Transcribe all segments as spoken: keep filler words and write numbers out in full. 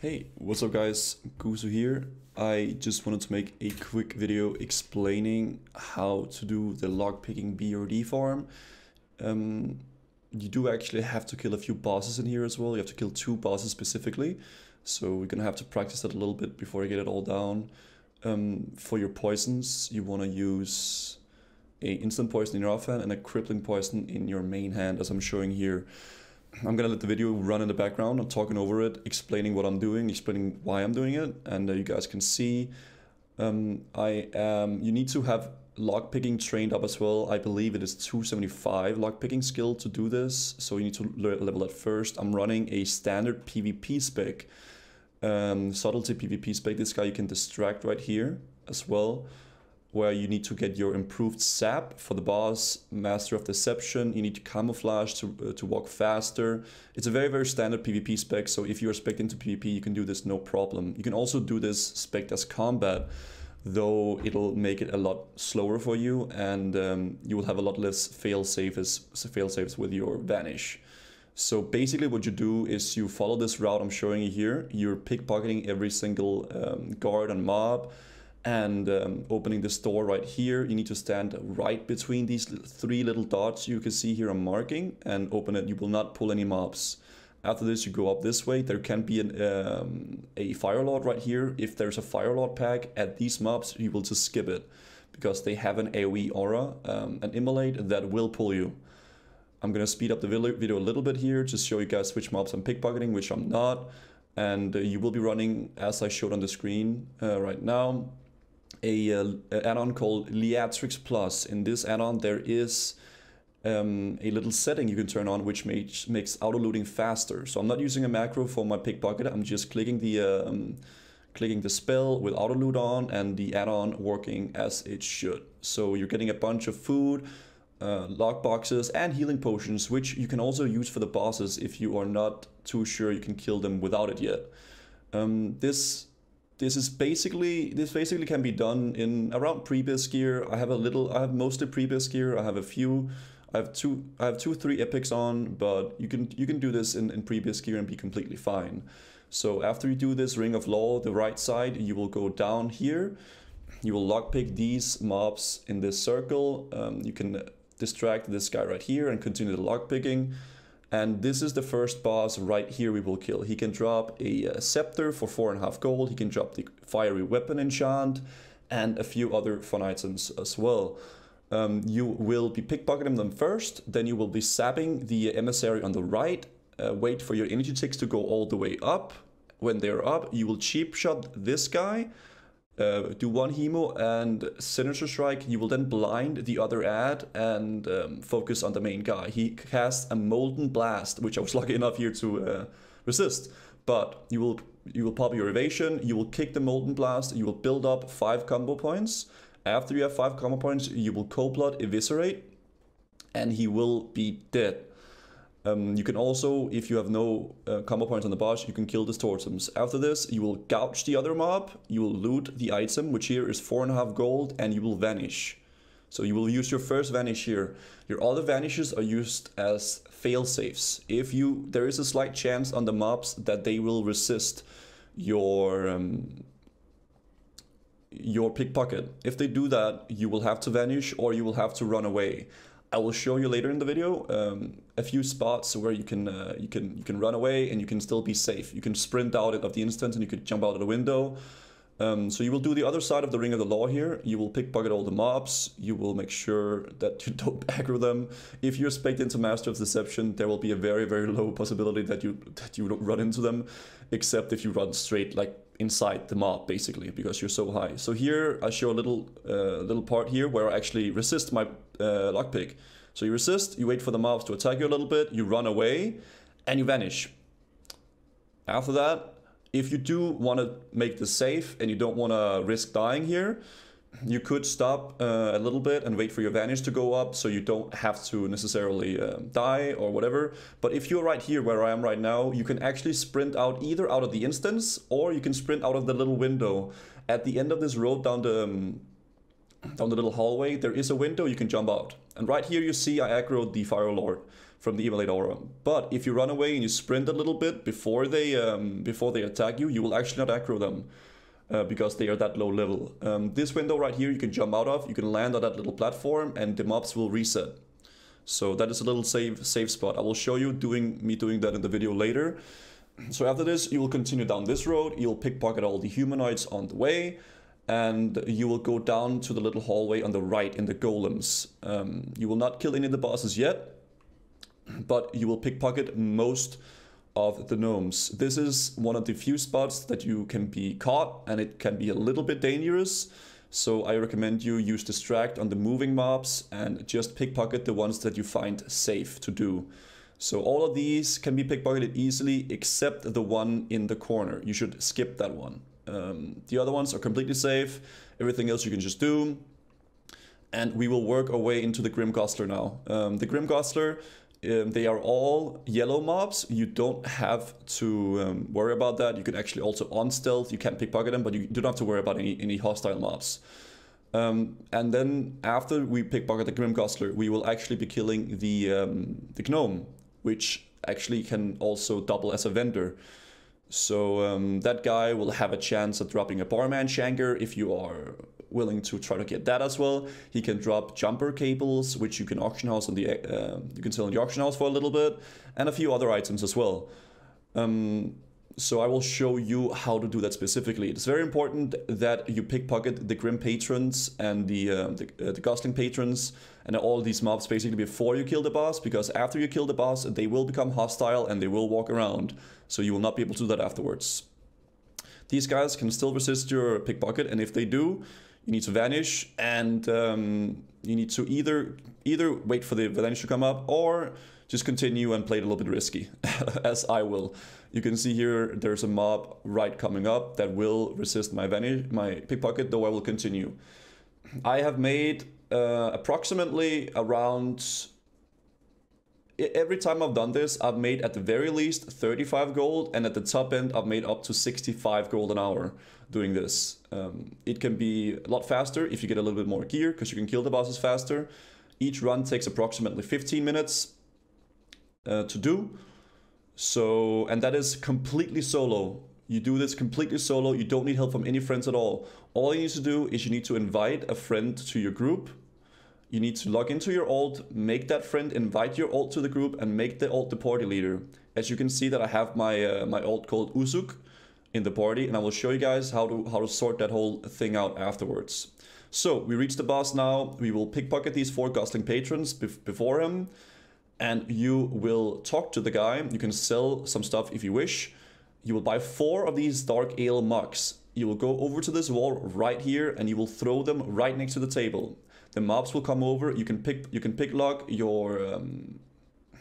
Hey, what's up guys, Guzu here. I just wanted to make a quick video explaining how to do the lockpicking B R D farm. Um, you do actually have to kill a few bosses in here as well. You have to kill two bosses specifically. So we're gonna have to practice that a little bit before I get it all down. Um, for your poisons, you wanna use a instant poison in your offhand and a crippling poison in your main hand, as I'm showing here. I'm gonna let the video run in the background. I'm talking over it, explaining what I'm doing, explaining why I'm doing it, and uh, you guys can see. Um, I am. You need to have lockpicking trained up as well. I believe it is two seventy-five lockpicking skill to do this, so you need to level that first. I'm running a standard PvP spec, um, subtlety PvP spec. This guy you can distract right here as well, where you need to get your improved sap for the boss, Master of Deception. You need to camouflage to, uh, to walk faster. It's a very, very standard PvP spec, so if you're spec'd into PvP, you can do this no problem. You can also do this spec'd as combat, though it'll make it a lot slower for you, and um, you will have a lot less fail-safes, fail-safes with your vanish. So basically what you do is you follow this route I'm showing you here. You're pickpocketing every single um, guard and mob, and um, opening this door right here. You need to stand right between these three little dots you can see here I'm marking, and open it. You will not pull any mobs. After this, you go up this way. There can be an, um, a Firelord right here. If there's a Firelord pack at these mobs, you will just skip it, because they have an AoE aura, um, an Immolate, that will pull you. I'm gonna speed up the video a little bit here, just show you guys which mobs I'm pickpocketing, which I'm not. And uh, you will be running, as I showed on the screen uh, right now, a uh, add-on called Leatrix Plus. In this add-on there is um, a little setting you can turn on which makes, makes auto-looting faster. So I'm not using a macro for my pickpocket, I'm just clicking the uh, um, clicking the spell with auto-loot on and the add-on working as it should. So you're getting a bunch of food, uh, lock boxes and healing potions, which you can also use for the bosses if you are not too sure you can kill them without it yet. Um, this This is basically this basically can be done in around previous gear. I have a little, I have mostly previous gear. I have a few, I have two, I have two, three epics on, but you can you can do this in, in previous gear and be completely fine. So after you do this Ring of Law, the right side, you will go down here. You will lockpick these mobs in this circle. Um, you can distract this guy right here and continue the lockpicking. And this is the first boss right here we will kill. He can drop a uh, Scepter for four and a half gold. He can drop the Fiery Weapon Enchant and a few other fun items as well. Um, you will be pickpocketing them first. Then you will be sapping the emissary on the right. Uh, wait for your energy ticks to go all the way up. When they're up, you will cheap shot this guy. Uh, do one Hemo and Sinister Strike. You will then blind the other ad and um, focus on the main guy. He casts a Molten Blast, which I was lucky enough here to uh, resist. But you will you will pop your evasion, you will kick the Molten Blast, you will build up five combo points. After you have five combo points, you will Cold Blood Eviscerate, and he will be dead. Um, you can also, if you have no uh, combo points on the boss, you can kill the totems. After this, you will gouge the other mob, you will loot the item, which here is four and a half gold, and you will vanish. So you will use your first vanish here. Your other vanishes are used as fail-safes. If you, there is a slight chance on the mobs that they will resist your um, your pickpocket. If they do that, you will have to vanish or you will have to run away. I will show you later in the video um, a few spots where you can uh, you can you can run away and you can still be safe. You can sprint out of the instance and you could jump out of the window. Um, so you will do the other side of the Ring of the Law here. You will pickpocket all the mobs. You will make sure that you don't aggro them. If you're spec'd into Master of Deception, there will be a very very low possibility that you that you don't run into them, except if you run straight like inside the mob basically, because you're so high. So here I show a little uh, little part here where I actually resist my uh, lockpick. So you resist, you wait for the mobs to attack you a little bit, you run away, and you vanish. After that, if you do want to make this safe and you don't want to risk dying here, you could stop uh, a little bit and wait for your vanish to go up, so you don't have to necessarily um, die or whatever. But if you're right here where I am right now, you can actually sprint out either out of the instance or you can sprint out of the little window. At the end of this road down the, um, down the little hallway, there is a window you can jump out. And right here you see I aggroed the Firelord. from the Evil eight Aura. But if you run away and you sprint a little bit before they um, before they attack you, you will actually not aggro them, uh, because they are that low level. Um, this window right here you can jump out of, you can land on that little platform, and the mobs will reset. So that is a little safe safe spot. I will show you doing me doing that in the video later. So after this, you will continue down this road, you'll pickpocket all the humanoids on the way, and you will go down to the little hallway on the right in the golems. Um, you will not kill any of the bosses yet, but you will pickpocket most of the gnomes. This is one of the few spots that you can be caught, and it can be a little bit dangerous. So I recommend you use distract on the moving mobs and just pickpocket the ones that you find safe to do. So all of these can be pickpocketed easily, except the one in the corner. You should skip that one. Um, the other ones are completely safe. Everything else you can just do. And we will work our way into the Grim Guzzler now. Um, the Grim Guzzler, um, they are all yellow mobs. You don't have to um, worry about that. You can actually also on stealth. You can pickpocket them, but you don't have to worry about any, any hostile mobs. Um, and then after we pickpocket the Grim Guzzler, we will actually be killing the, um, the gnome, which actually can also double as a vendor. So um, that guy will have a chance at dropping a Barman Shanker if you are willing to try to get that as well. He can drop jumper cables, which you can auction house on the uh, you can sell in the auction house for a little bit, and a few other items as well. Um, so I will show you how to do that specifically. It's very important that you pickpocket the Grim Patrons and the uh, the, uh, the Guzzling Patrons and all these mobs basically before you kill the boss, because after you kill the boss they will become hostile and they will walk around, so you will not be able to do that afterwards. These guys can still resist your pickpocket, and if they do, you need to vanish, and um, you need to either either wait for the vanish to come up or just continue and play it a little bit risky, as I will. You can see here there's a mob right coming up that will resist my vanish, my pickpocket, though I will continue. I have made uh, approximately around... Every time I've done this, I've made at the very least thirty-five gold, and at the top end I've made up to sixty-five gold an hour doing this. Um, it can be a lot faster if you get a little bit more gear, because you can kill the bosses faster. Each run takes approximately fifteen minutes. Uh, to do so, and that is completely solo. You do this completely solo. You don't need help from any friends at all. All you need to do is you need to invite a friend to your group. You need to log into your alt, make that friend, invite your alt to the group, and make the alt the party leader. As you can see that I have my uh, my alt called Usuk in the party, and I will show you guys how to how to sort that whole thing out afterwards. So we reach the boss now. We will pickpocket these four Guzzling Patrons bef before him. And you will talk to the guy. You can sell some stuff if you wish. You will buy four of these dark ale mugs. You will go over to this wall right here, and you will throw them right next to the table. The mobs will come over. You can pick. You can pick lock your um,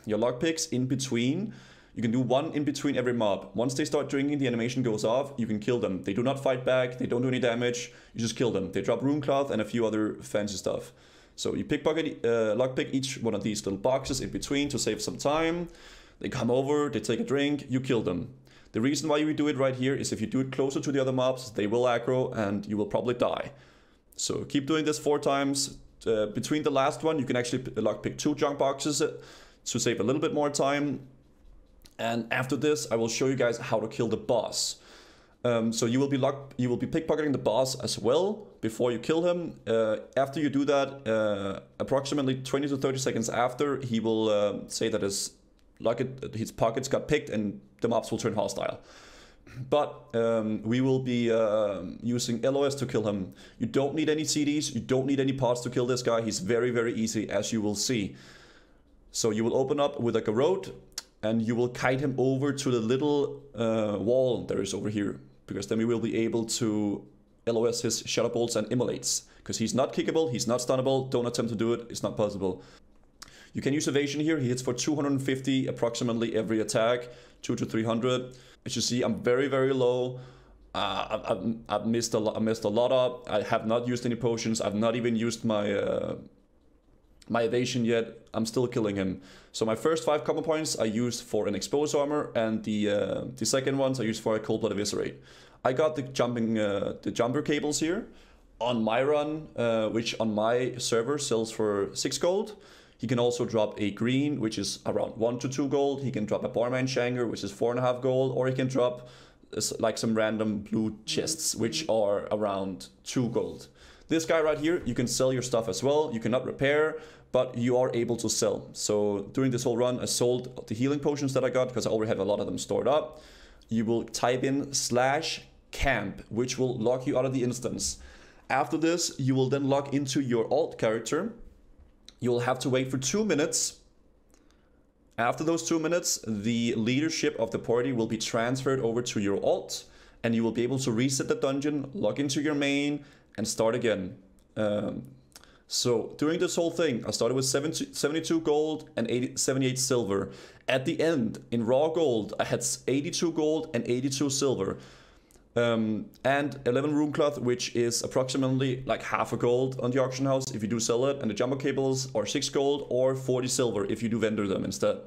your lock picks in between. You can do one in between every mob. Once they start drinking, the animation goes off. You can kill them. They do not fight back. They don't do any damage. You just kill them. They drop rune cloth and a few other fancy stuff. So you pickpocket, uh, lockpick each one of these little boxes in between to save some time. They come over, they take a drink, you kill them. The reason why you do it right here is if you do it closer to the other mobs, they will aggro and you will probably die. So keep doing this four times. Uh, between the last one, you can actually lockpick two junk boxes to save a little bit more time. And after this, I will show you guys how to kill the boss. Um, so you will be lock you will be pickpocketing the boss as well before you kill him. Uh, after you do that, uh, approximately twenty to thirty seconds after, he will uh, say that his locket, his pockets got picked, and the mobs will turn hostile. But um, we will be uh, using L O S to kill him. You don't need any C Ds, you don't need any pots to kill this guy. He's very very easy, as you will see. So you will open up with a Garrote, and you will kite him over to the little uh, wall there is over here, because then we will be able to L O S his Shadow Bolts and Immolates, because he's not kickable, he's not stunnable. Don't attempt to do it, it's not possible. You can use evasion here. He hits for two hundred fifty approximately every attack, two to three hundred. As you see, I'm very very low. Uh, I've, I've missed a lot. I missed a lot up. I have not used any potions. I've not even used my uh, my evasion yet. I'm still killing him. So my first five combo points I used for an exposed armor, and the uh, the second ones I used for a Cold Blood Eviscerate. I got the jumping uh, the jumper cables here on my run, uh, which on my server sells for six gold. He can also drop a green, which is around one to two gold. He can drop a Barman Shanker, which is four and a half gold, or he can drop uh, like some random blue chests, which are around two gold. This guy right here, you can sell your stuff as well. You cannot repair, but you are able to sell. So during this whole run, I sold the healing potions that I got because I already have a lot of them stored up. You will type in slash camp, which will lock you out of the instance. After this, you will then log into your alt character. You'll have to wait for two minutes. After those two minutes, the leadership of the party will be transferred over to your alt, and you will be able to reset the dungeon, log into your main, and start again. Um, so during this whole thing, I started with seventy-two gold and eighty, seventy-eight silver. At the end, in raw gold, I had eighty-two gold and eighty-two silver. Um, and eleven rune cloth, which is approximately like half a gold on the auction house if you do sell it. And the jumper cables are six gold or forty silver if you do vendor them instead.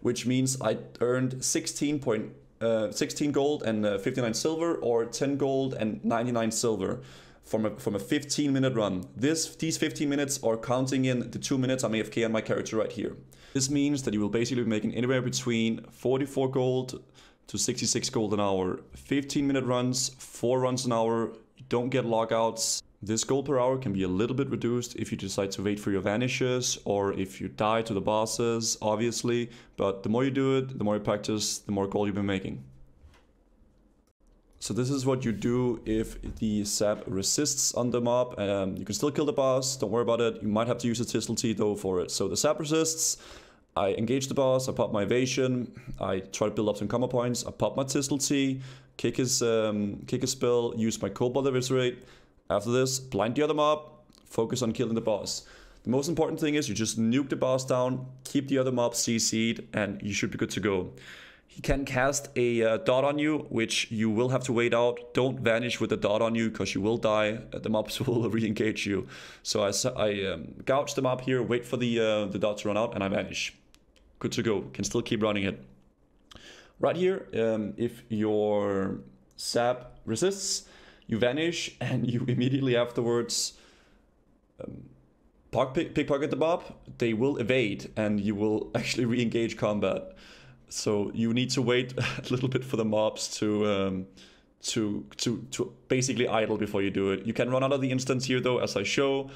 Which means I earned sixteen, point, uh, sixteen gold and uh, fifty-nine silver, or ten gold and ninety-nine silver from a, from a fifteen minute run. This, these fifteen minutes are counting in the two minutes I'm A F K on my character right here. This means that you will basically be making anywhere between forty-four gold to sixty-six gold an hour. fifteen minute runs, four runs an hour, you don't get lockouts. This gold per hour can be a little bit reduced if you decide to wait for your vanishes or if you die to the bosses, obviously. But the more you do it, the more you practice, the more gold you've been making. So this is what you do if the sap resists on the mob. Um, you can still kill the boss, don't worry about it. You might have to use the Thistle Tea though for it. So the sap resists. I engage the boss, I pop my evasion, I try to build up some combo points, I pop my Thistle Tea, kick his, um, kick his spell, use my Cold Blood Eviscerate. After this, blind the other mob, focus on killing the boss. The most important thing is you just nuke the boss down, keep the other mob C C'd, and you should be good to go. He can cast a uh, dot on you, which you will have to wait out. Don't vanish with the dot on you, because you will die. The mobs will re-engage you. So I, I um, gouge the mob here, wait for the, uh, the dot to run out, and I vanish. Good to go. Can still keep running it. Right here, um, if your sap resists, you vanish, and you immediately afterwards um, pick, pickpocket the mob. They will evade, and you will actually re-engage combat. So you need to wait a little bit for the mobs to um, to to to basically idle before you do it. You can run out of the instance here though, as I show,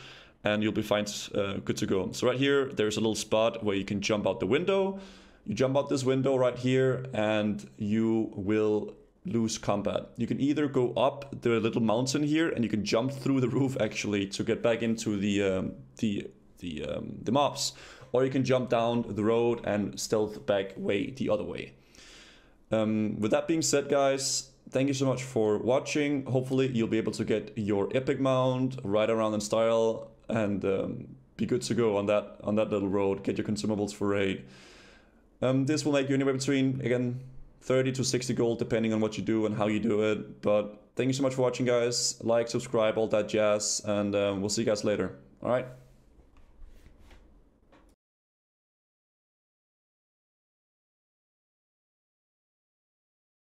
and you'll be fine, uh, good to go. So right here, there's a little spot where you can jump out the window. You jump out this window right here, and you will lose combat. You can either go up the little mountain here, and you can jump through the roof actually to get back into the um, the the um, the mobs. Or you can jump down the road and stealth back way the other way. Um, with that being said, guys, thank you so much for watching. Hopefully you'll be able to get your epic mount, ride around in style, and um, be good to go on that on that little road. Get your consumables for raid. Um, this will make you anywhere between, again, thirty to sixty gold, depending on what you do and how you do it. But thank you so much for watching, guys. Like, subscribe, all that jazz, and um, we'll see you guys later. All right.